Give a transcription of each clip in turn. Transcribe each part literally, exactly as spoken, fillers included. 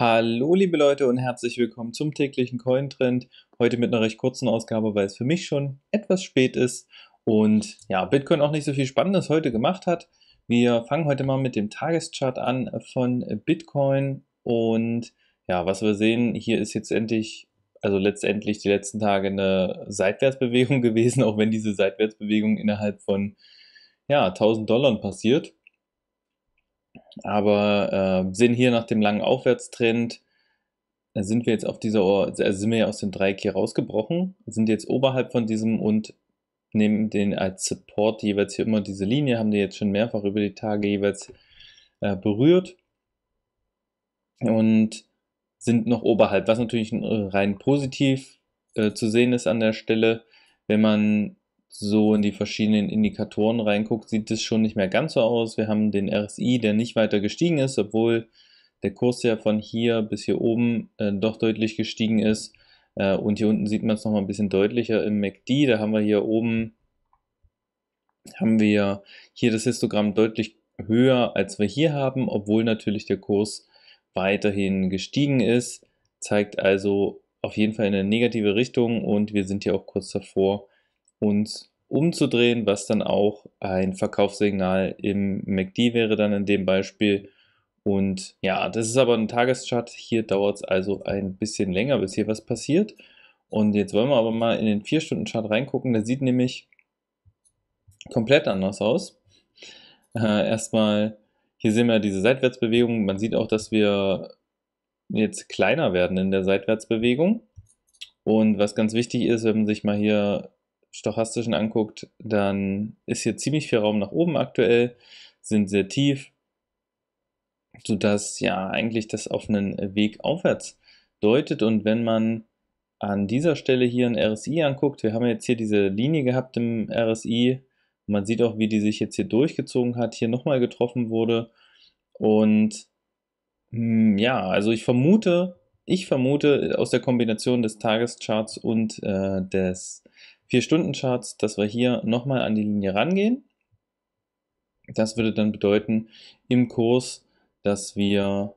Hallo liebe Leute und herzlich willkommen zum täglichen Cointrend. Heute mit einer recht kurzen Ausgabe, weil es für mich schon etwas spät ist und ja, Bitcoin auch nicht so viel Spannendes heute gemacht hat. Wir fangen heute mal mit dem Tageschart an von Bitcoin und ja, was wir sehen, hier ist jetzt endlich, also letztendlich die letzten Tage eine Seitwärtsbewegung gewesen, auch wenn diese Seitwärtsbewegung innerhalb von ja, tausend Dollar passiert. Aber äh, sehen hier nach dem langen Aufwärtstrend, sind wir jetzt auf dieser, also sind wir ja aus dem Dreieck hier rausgebrochen, sind jetzt oberhalb von diesem und nehmen den als Support jeweils hier immer diese Linie, haben die jetzt schon mehrfach über die Tage jeweils äh, berührt und sind noch oberhalb, was natürlich rein positiv äh, zu sehen ist an der Stelle. Wenn man so in die verschiedenen Indikatoren reinguckt, sieht es schon nicht mehr ganz so aus. Wir haben den R S I, der nicht weiter gestiegen ist, obwohl der Kurs ja von hier bis hier oben äh, doch deutlich gestiegen ist. Äh, und hier unten sieht man es nochmal ein bisschen deutlicher im M A C D. Da haben wir hier oben, haben wir hier das Histogramm deutlich höher, als wir hier haben, obwohl natürlich der Kurs weiterhin gestiegen ist. Zeigt also auf jeden Fall eine negative Richtung und wir sind hier auch kurz davor, uns umzudrehen, was dann auch ein Verkaufssignal im M A C D wäre dann in dem Beispiel. Und ja, das ist aber ein Tageschart, hier dauert es also ein bisschen länger, bis hier was passiert. Und jetzt wollen wir aber mal in den vier Stunden Chart reingucken, der sieht nämlich komplett anders aus. Äh, erstmal, hier sehen wir diese Seitwärtsbewegung, man sieht auch, dass wir jetzt kleiner werden in der Seitwärtsbewegung. Und was ganz wichtig ist, wenn man sich mal hier stochastischen anguckt, dann ist hier ziemlich viel Raum nach oben aktuell, sind sehr tief, sodass ja eigentlich das auf einen Weg aufwärts deutet. Und wenn man an dieser Stelle hier ein R S I anguckt, wir haben jetzt hier diese Linie gehabt im R S I, man sieht auch, wie die sich jetzt hier durchgezogen hat, hier nochmal getroffen wurde und mh, ja, also ich vermute, ich vermute aus der Kombination des Tagescharts und äh, des vier Stunden Charts, dass wir hier nochmal an die Linie rangehen. Das würde dann bedeuten im Kurs, dass wir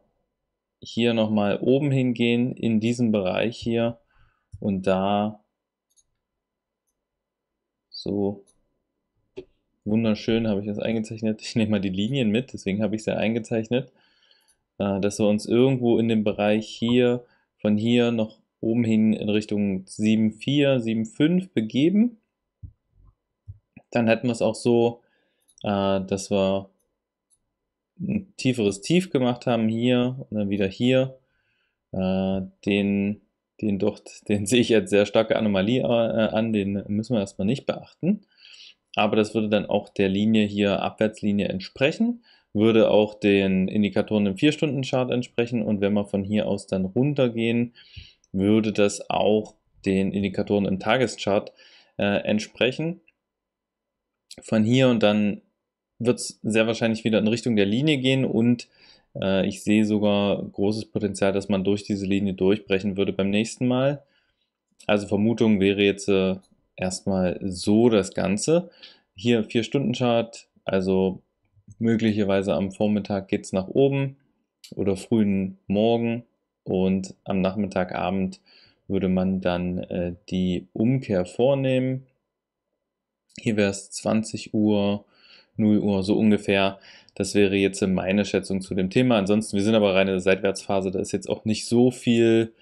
hier nochmal oben hingehen in diesem Bereich hier und da so wunderschön habe ich das eingezeichnet. Ich nehme mal die Linien mit, deswegen habe ich sie eingezeichnet, dass wir uns irgendwo in dem Bereich hier von hier noch oben hin in Richtung sieben Komma vier, sieben Komma fünf begeben. Dann hätten wir es auch so, äh, dass wir ein tieferes Tief gemacht haben hier und dann wieder hier. Äh, den, den, doch, den sehe ich als sehr starke Anomalie äh, an, den müssen wir erstmal nicht beachten. Aber das würde dann auch der Linie hier, Abwärtslinie, entsprechen. Würde auch den Indikatoren im vier Stunden Chart entsprechen. Und wenn wir von hier aus dann runtergehen, würde das auch den Indikatoren im Tageschart äh, entsprechen. Von hier und dann wird es sehr wahrscheinlich wieder in Richtung der Linie gehen und äh, ich sehe sogar großes Potenzial, dass man durch diese Linie durchbrechen würde beim nächsten Mal. Also Vermutung wäre jetzt äh, erstmal so das Ganze. Hier vier Stunden Chart, also möglicherweise am Vormittag geht es nach oben oder frühen Morgen. Und am Nachmittag, Abend würde man dann äh, die Umkehr vornehmen. Hier wäre es zwanzig Uhr, null Uhr, so ungefähr. Das wäre jetzt meine Schätzung zu dem Thema. Ansonsten, wir sind aber reine Seitwärtsphase. Da ist jetzt auch nicht so viel,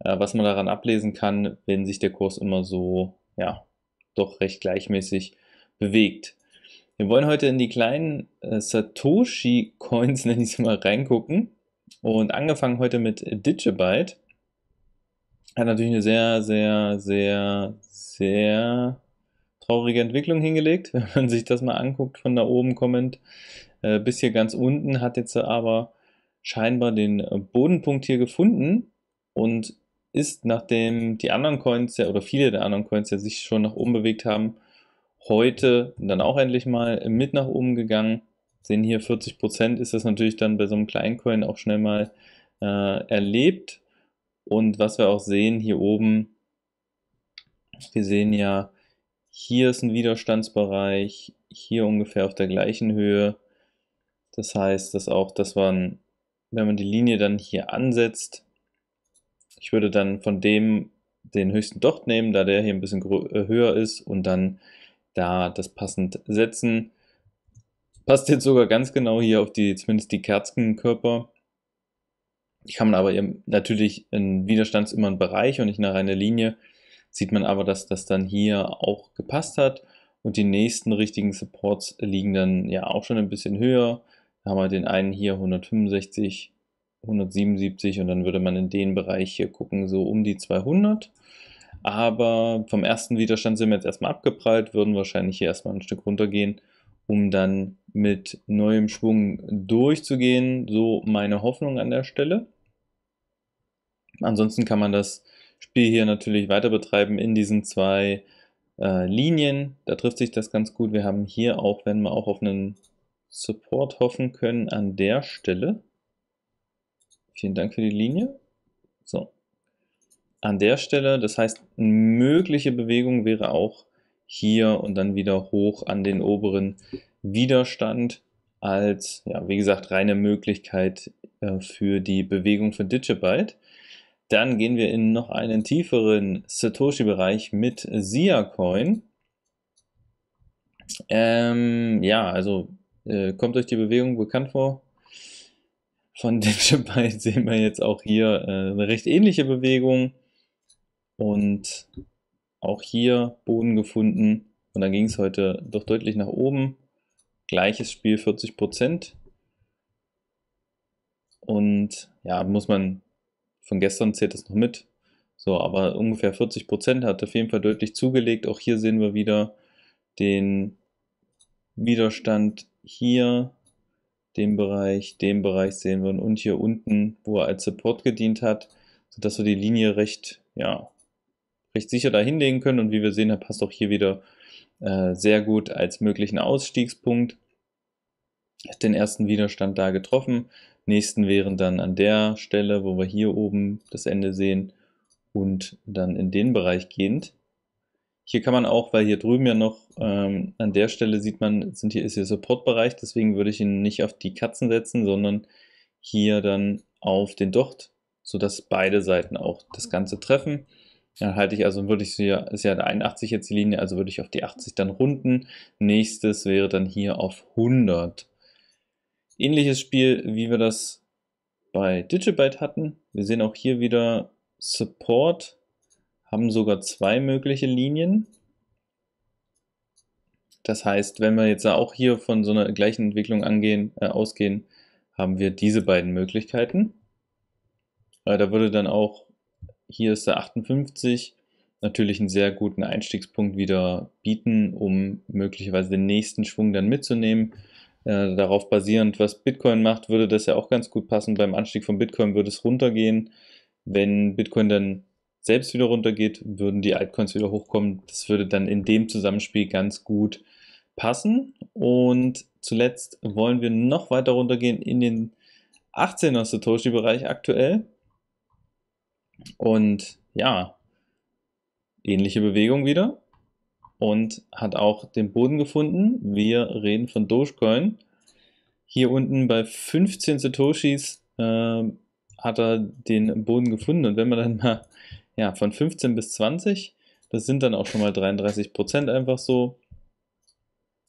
äh, was man daran ablesen kann, wenn sich der Kurs immer so, ja, doch recht gleichmäßig bewegt. Wir wollen heute in die kleinen äh, Satoshi-Coins, nenne ich es mal, reingucken. Und angefangen heute mit Digibyte, hat natürlich eine sehr, sehr, sehr, sehr traurige Entwicklung hingelegt, wenn man sich das mal anguckt, von da oben kommend äh, bis hier ganz unten, hat jetzt aber scheinbar den Bodenpunkt hier gefunden und ist, nachdem die anderen Coins, ja, oder viele der anderen Coins ja sich schon nach oben bewegt haben, heute dann auch endlich mal mit nach oben gegangen. Sehen hier vierzig Prozent ist das natürlich dann bei so einem kleinen Coin auch schnell mal äh, erlebt. Und was wir auch sehen hier oben, wir sehen ja, hier ist ein Widerstandsbereich, hier ungefähr auf der gleichen Höhe. Das heißt, dass auch, dass wir einen wenn man die Linie dann hier ansetzt, ich würde dann von dem den höchsten Dot nehmen, da der hier ein bisschen höher ist, und dann da das passend setzen. Passt jetzt sogar ganz genau hier auf die, zumindest die Kerzenkörper. Ich kann man aber eben natürlich, ein Widerstand ist immer ein Bereich und nicht eine reine Linie, sieht man aber, dass das dann hier auch gepasst hat, und die nächsten richtigen Supports liegen dann ja auch schon ein bisschen höher. Da haben wir den einen hier hundertfünfundsechzig, hundertsiebenundsiebzig, und dann würde man in den Bereich hier gucken, so um die zweihundert. Aber vom ersten Widerstand sind wir jetzt erstmal abgeprallt, würden wahrscheinlich hier erstmal ein Stück runtergehen, um dann mit neuem Schwung durchzugehen, so meine Hoffnung an der Stelle. Ansonsten kann man das Spiel hier natürlich weiter betreiben in diesen zwei äh, Linien, da trifft sich das ganz gut. Wir haben hier auch, wenn wir auch auf einen Support hoffen können an der Stelle, vielen Dank für die Linie, so, an der Stelle, das heißt, eine mögliche Bewegung wäre auch hier und dann wieder hoch an den oberen Widerstand als, ja, wie gesagt, reine Möglichkeit äh, für die Bewegung von Digibyte. Dann gehen wir in noch einen tieferen Satoshi-Bereich mit Siacoin. Ähm, ja, also äh, kommt euch die Bewegung bekannt vor? Von Digibyte sehen wir jetzt auch hier äh, eine recht ähnliche Bewegung und auch hier Boden gefunden, und dann ging es heute doch deutlich nach oben. Gleiches Spiel, vierzig Prozent. Und ja, muss man, von gestern zählt das noch mit. So, aber ungefähr vierzig Prozent hat auf jeden Fall deutlich zugelegt. Auch hier sehen wir wieder den Widerstand hier, den Bereich, den Bereich sehen wir, und hier unten, wo er als Support gedient hat, sodass wir die Linie recht, ja, recht sicher da hinlegen können, und wie wir sehen, passt auch hier wieder äh, sehr gut als möglichen Ausstiegspunkt. Hat den ersten Widerstand da getroffen, nächsten wären dann an der Stelle, wo wir hier oben das Ende sehen, und dann in den Bereich gehend. Hier kann man auch, weil hier drüben ja noch ähm, an der Stelle sieht man, sind hier, ist hier Supportbereich, deswegen würde ich ihn nicht auf die Katzen setzen, sondern hier dann auf den Docht, sodass beide Seiten auch das Ganze treffen. Dann halte ich, also würde ich sie, ist ja einundachtzig jetzt die Linie, also würde ich auf die achtzig dann runden. Nächstes wäre dann hier auf hundert. Ähnliches Spiel, wie wir das bei Digibyte hatten. Wir sehen auch hier wieder Support, haben sogar zwei mögliche Linien. Das heißt, wenn wir jetzt auch hier von so einer gleichen Entwicklung angehen, äh, ausgehen, haben wir diese beiden Möglichkeiten. Äh, da würde dann auch, hier ist der achtundfünfzig, natürlich einen sehr guten Einstiegspunkt wieder bieten, um möglicherweise den nächsten Schwung dann mitzunehmen. Äh, darauf basierend, was Bitcoin macht, würde das ja auch ganz gut passen. Beim Anstieg von Bitcoin würde es runtergehen. Wenn Bitcoin dann selbst wieder runtergeht, würden die Altcoins wieder hochkommen. Das würde dann in dem Zusammenspiel ganz gut passen. Und zuletzt wollen wir noch weiter runtergehen in den achtzehner Satoshi-Bereich aktuell. Und ja, ähnliche Bewegung wieder, und hat auch den Boden gefunden. Wir reden von Dogecoin. Hier unten bei fünfzehn Satoshis äh, hat er den Boden gefunden, und wenn man dann mal, ja, von fünfzehn bis zwanzig, das sind dann auch schon mal dreiunddreißig Prozent einfach so.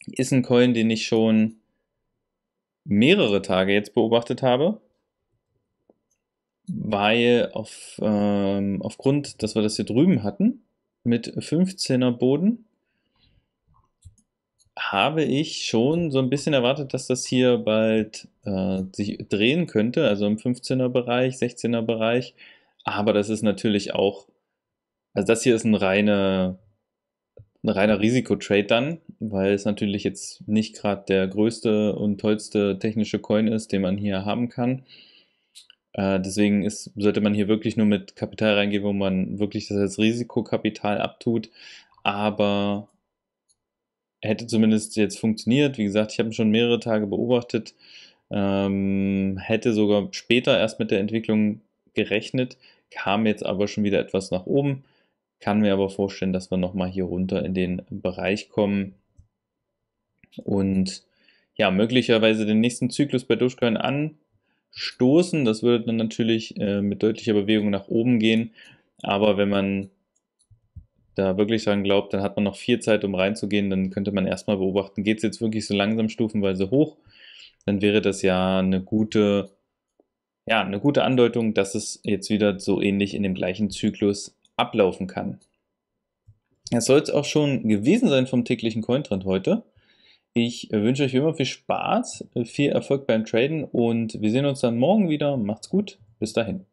Ist ein Coin, den ich schon mehrere Tage jetzt beobachtet habe. Weil auf, ähm, aufgrund, dass wir das hier drüben hatten, mit fünfzehner Boden, habe ich schon so ein bisschen erwartet, dass das hier bald äh, sich drehen könnte, also im fünfzehner Bereich, sechzehner Bereich, aber das ist natürlich auch, also das hier ist ein reiner, ein reiner Risikotrade dann, weil es natürlich jetzt nicht gerade der größte und tollste technische Coin ist, den man hier haben kann. Deswegen ist, sollte man hier wirklich nur mit Kapital reingehen, wo man wirklich das als Risikokapital abtut, aber hätte zumindest jetzt funktioniert. Wie gesagt, ich habe ihn schon mehrere Tage beobachtet, ähm, hätte sogar später erst mit der Entwicklung gerechnet, kam jetzt aber schon wieder etwas nach oben, kann mir aber vorstellen, dass wir nochmal hier runter in den Bereich kommen und ja, möglicherweise den nächsten Zyklus bei Dogecoin an stoßen. Das würde dann natürlich äh, mit deutlicher Bewegung nach oben gehen. Aber wenn man da wirklich dran glaubt, dann hat man noch viel Zeit, um reinzugehen. Dann könnte man erstmal beobachten, geht es jetzt wirklich so langsam stufenweise hoch? Dann wäre das ja eine gute, ja, eine gute Andeutung, dass es jetzt wieder so ähnlich in dem gleichen Zyklus ablaufen kann. Das soll es auch schon gewesen sein vom täglichen Cointrend heute. Ich wünsche euch wie immer viel Spaß, viel Erfolg beim Traden und wir sehen uns dann morgen wieder. Macht's gut, bis dahin.